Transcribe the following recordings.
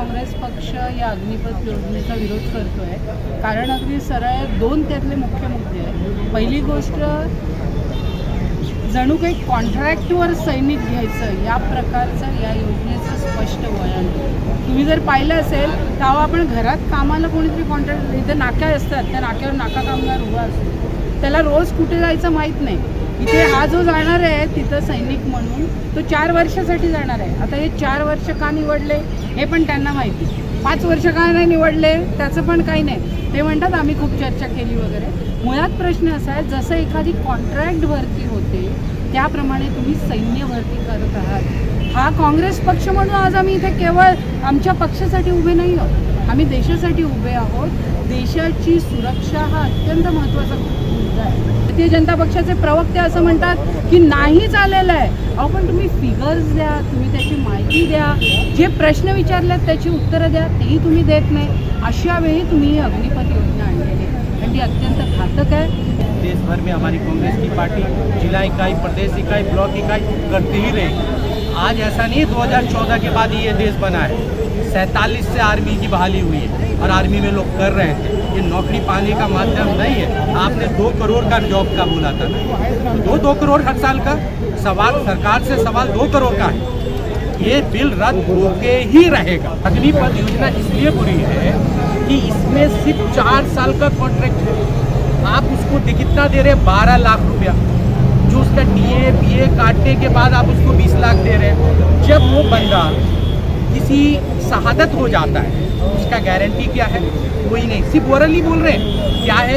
काँग्रेस पक्ष या अग्निपथ योजनेचा विरोध करतो आहे कारण अगदी सरळ दोन त्यातले मुख्य मुद्दे आहेत। पहिली गोष्ट जणू काही कॉन्ट्रॅक्टवर सैनिक घ्यायचं या प्रकारचं या योजनेचं स्पष्ट वळण तुम्ही जर पाहिलं असेल तर आपण घरात कामाला कोणीतरी कॉन्ट्रॅक्ट इथे नाक्या असतात त्या नाक्यावर नाका कामगार उभा असतो त्याला रोज कुठे जायचं माहीत नाही। इथे हा जो जाणार आहे तिथे सैनिक म्हणून तो 4 वर्षासाठी जाणार आहे। आता हे 4 वर्ष का निवडले हे पण त्यांना माहिती, 5 वर्ष का नाही निवडले त्याचं पण काही नाही। ते म्हणतात आम्ही खूप चर्चा केली वगैरे। मुळात प्रश्न असा आहे जसं एखादी कॉन्ट्रॅक्ट भरती होते त्याप्रमाणे तुम्ही सैन्य भरती करत आहात। हा काँग्रेस पक्ष म्हणून आज आम्ही इथे केवळ आमच्या पक्षासाठी उभे नाही आहोत, आम्ही देशासाठी उभे आहोत। देशाची सुरक्षा हा अत्यंत महत्त्वाचा मुद्दा आहे। भारतीय जनता पक्षाचे प्रवक्ते असं म्हणतात की नाही चाललेलं आहे। अहो पण तुम्ही फिगर्स द्या, तुम्ही त्याची माहिती द्या, जे प्रश्न विचारलेत त्याची उत्तरं द्या, तेही तुम्ही देत नाही। अशा वेळी तुम्ही अग्निपथ योजना आणलेली आहे आणि ती अत्यंत घातक आहे। देश भर में हमारी कांग्रेस की पार्टी जिला इकाई, प्रदेश इकाई, ब्लॉक इकाई करती ही रही। आज ऐसा नहीं 2014 के बाद ही ये देश बना है। 47 से आर्मी की बहाली हुई है और आर्मी में लोग कर रहे थे। ये नौकरी पाने का माध्यम नहीं है। आपने 2 करोड़ का जॉब का बोला था, दो करोड़ हर साल का सवाल सरकार से, सवाल 2 करोड़ का है। ये बिल रद्द होके ही रहेगा। अग्निपथ योजना इसलिए बुरी है कि इसमें सिर्फ 4 साल का कॉन्ट्रैक्ट है। आप उसको कितना दे रहे हैं? 12 लाख रुपया, जो उसका TA PA काटने के बाद आप उसको 20 लाख दे रहे हैं। जब वो बंदा किसी शहादत हो जाता है उसका गारंटी क्या है? कोई नहीं। सिर्फ ओरली बोल रहे हैं। क्या है?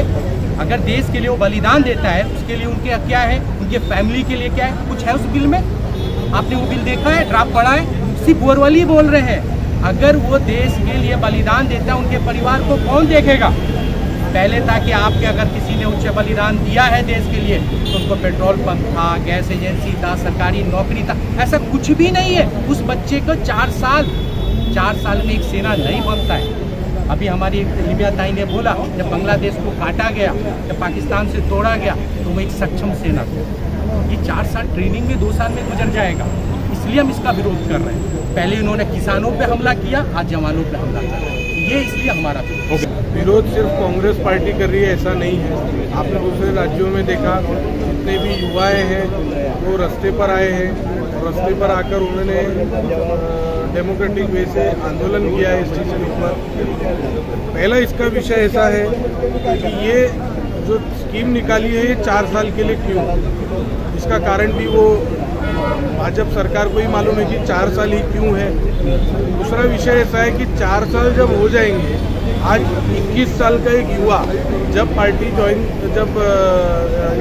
अगर देश के लिए वो बलिदान देता है उसके लिए उनके क्या है, उनके फैमिली के लिए क्या है? कुछ है उस बिल में? आपने वो बिल देखा है? ड्राफ्ट पढ़ा है? सिर्फ ओरली बोल रहे हैं। अगर वो देश के लिए बलिदान देता है उनके परिवार को कौन देखेगा? पहले था कि आपके अगर किसी ने उच्च बलिदान दिया है देश के लिए तो उनको पेट्रोल पंप था, गैस एजेंसी था, सरकारी नौकरी था। ऐसा कुछ भी नहीं है। उस बच्चे को 4 साल में एक सेना नहीं बनता है। अभी हमारी लिबिया ताई ने बोला जब बांग्लादेश को काटा गया, जब पाकिस्तान से तोड़ा गया तो वो एक सक्षम सेना थी। ये 4 साल ट्रेनिंग में 2 साल में गुजर जाएगा, इसलिए हम इसका विरोध कर रहे हैं। पहले इन्होंने किसानों पे हमला किया, आज जवानों पे हमला किया। ये इसलिए हमारा विरोध सिर्फ कांग्रेस पार्टी कर रही है ऐसा नहीं है। आपने दूसरे राज्यों में देखा जितने भी युवाएं हैं वो रास्ते पर आए हैं, रास्ते पर आकर उन्होंने डेमोक्रेटिक वे से आंदोलन किया है स्टेशन पर। पहला इसका विषय ऐसा है कि ये जो स्कीम निकाली है ये 4 साल के लिए क्यों? इसका कारण भी वो भाजपा सरकार को ही मालूम है कि 4 साल ही क्यों है। दूसरा विषय ऐसा है कि 4 साल जब हो जाएंगे, आज 21 साल का एक युवा जब पार्टी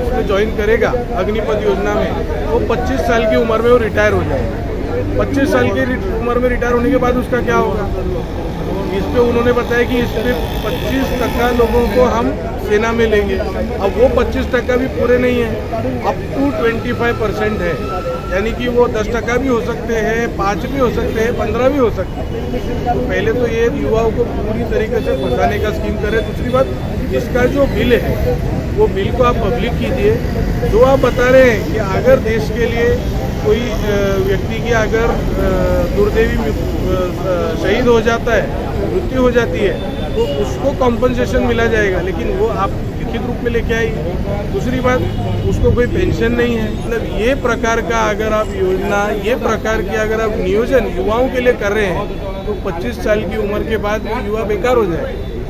इसमें ज्वाइन करेगा अग्निपथ योजना में, वो 25 साल की उम्र में वो रिटायर हो जाएगा। 25 साल की उम्र में रिटायर होने के बाद उसका क्या होगा? इस पे उन्होंने बताया कि इस पे 25% लोगों को हम सेना में लेंगे। अब वो 25% भी पूरे नहीं है, अप टू 25% है। यानी कि वो 10% भी हो सकते हैं, 5 भी हो सकते हैं, 15 भी हो सकते हैं। तो पहले तो ये युवाओं को पूरी तरीके से फंसाने का स्कीम करें। दूसरी बात, इसका जो बिल है वो बिल को आप पब्लिक कीजिए। जो आप बता रहे हैं कि अगर देश के लिए कोई व्यक्ति की अगर दुर्दैवी शहीद हो जाता है, मृत्यु हो जाती है तो उसको कॉम्पनसेशन मिला जाएगा, लेकिन वो आप लिखित रूप में लेके आइए। दूसरी बात, उसको कोई पेंशन नहीं है। मतलब ये प्रकार का अगर आप योजना, ये प्रकार की अगर आप नियोजन युवाओं के लिए कर रहे हैं तो 25 साल की उम्र के बाद युवा बेकार हो जाए।